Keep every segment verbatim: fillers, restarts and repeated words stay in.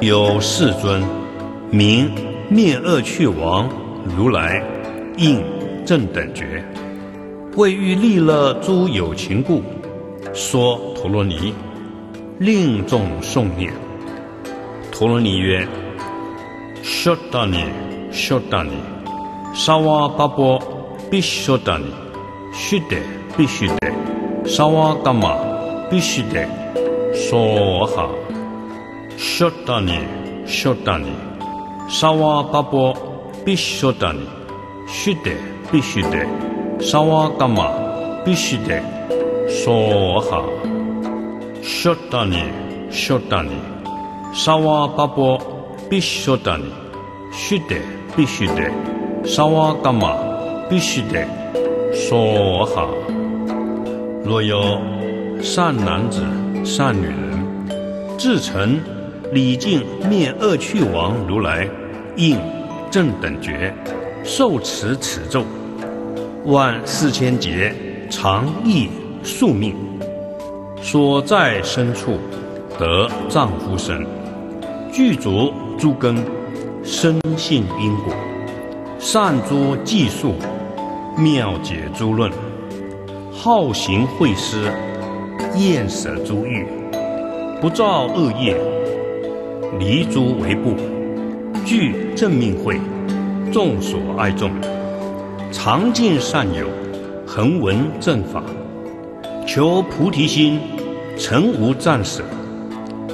有世尊，名灭恶趣王如来，应正等觉。为欲利乐诸有情故，说陀罗尼，令众诵念。陀罗尼曰：舍达尼，舍达尼，沙瓦巴波，必舍达尼，须得，必须得，沙瓦伽玛，必须得，娑哈。 ショッタニ、ショッタニ、サワーパポ、ピッショッタニ、シュテ、ピッシュテ、サワーカマ、ピッシュテ、ソーハ。ショッタニ、ショッタニ、サワーパポ、ピッショッタニ、シュテ、ピッシュテ、サワーカマ、ピッシュテ、ソーハ。若有善男子、善女人，至诚 礼敬灭恶趣王如来，应正等觉，受持此咒，万四千劫常忆宿命，所在身处得丈夫身，具足诸根，深信因果，善诸技术，妙解诸论，好行慧施，厌舍诸欲，不造恶业。 离诸为怖，具正命慧，众所爱众，常敬善友，恒闻正法，求菩提心，诚无战舍，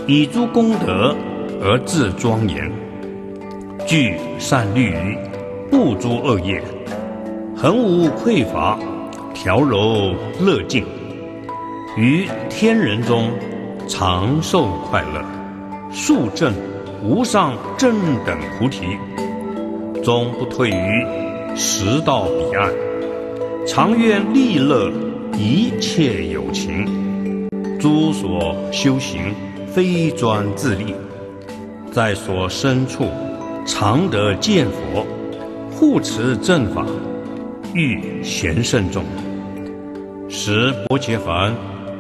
以诸功德而自庄严，具善律仪，不诸恶业，恒无匮乏，调柔乐净，于天人中常受快乐。 速证无上正等菩提，终不退于十道彼岸，常愿利乐一切有情。诸所修行，非专自利，在所身处，常得见佛，护持正法，遇贤圣众。时薄伽梵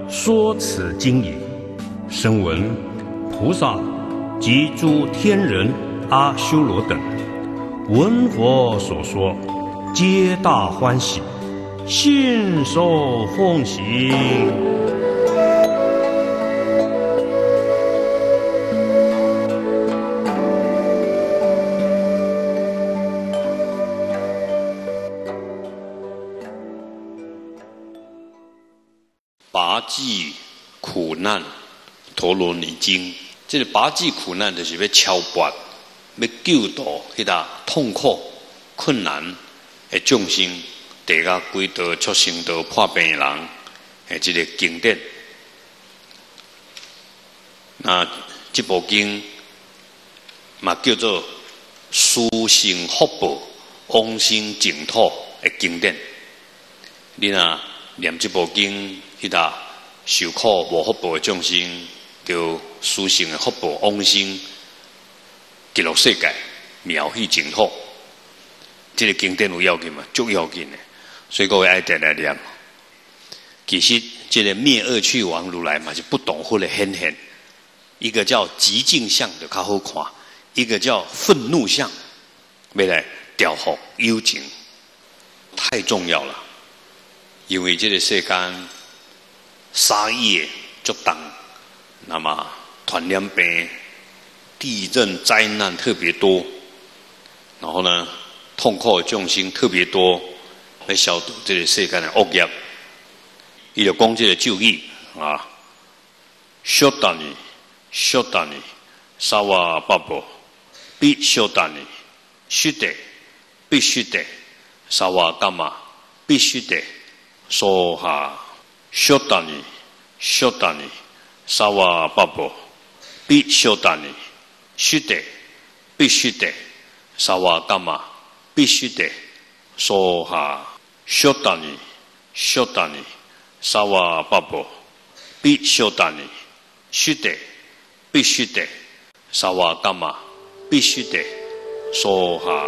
说此经已，声闻 菩萨及诸天人、阿修罗等，闻佛所说，皆大欢喜，信受奉行。拔济苦难陀罗尼经。 这个拔济苦难就是要超拔，要救度迄搭痛苦、困难的众生，地下鬼道、畜生道、破病人，诶，这个经典。那这部经嘛叫做殊胜福报、往生净土的经典。你若念这部经，迄搭受苦无福报的众生， 叫殊胜的福报往生极乐世界妙趣净土，这个经典有要紧嘛？足要紧的，所以各位爱点来念。其实，这个灭恶趣王如来嘛，是不懂或者显现。一个叫极静相的较好看，一个叫愤怒相，要来调伏幽情，太重要了。因为这个世间杀业足重。 那么传染病、地震灾难特别多，然后呢，痛苦的众生特别多，来消除这个世间的恶业。伊就讲这个咒语啊，修达尼，修达尼，沙瓦巴波，必修达尼，须得，必须得，沙瓦伽玛，必须得，娑哈，修达尼，修达尼。 沙瓦巴波，必修达尼，须得，必须得，沙瓦伽玛，必须得，娑哈，修达尼，修达尼，沙瓦巴波，必修达尼，须得，必须得，沙瓦伽玛，必须得，娑哈。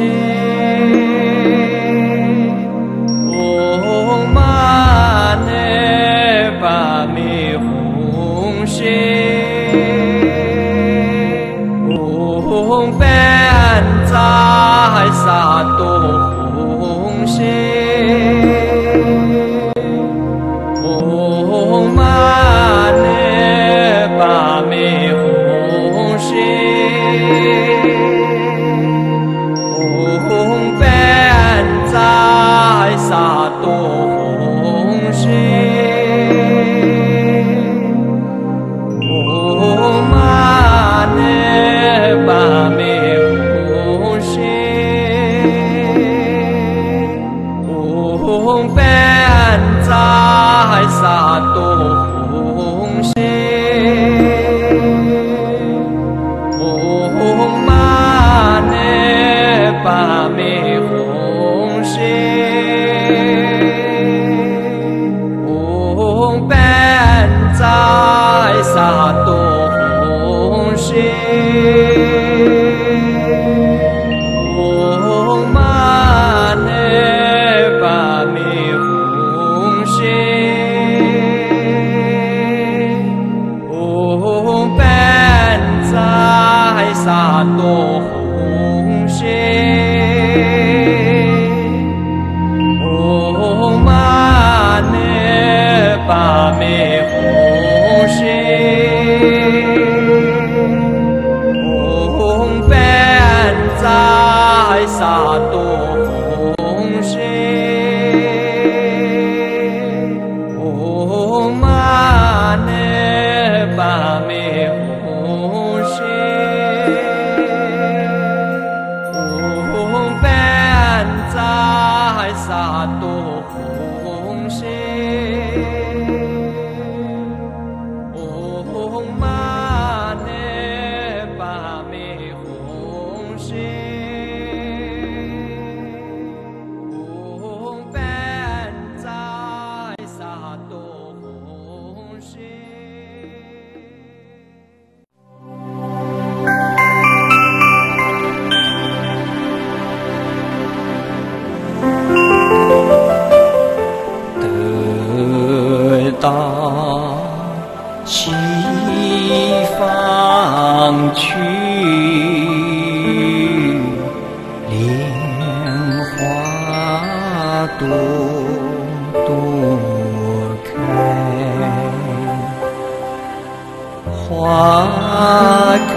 花开。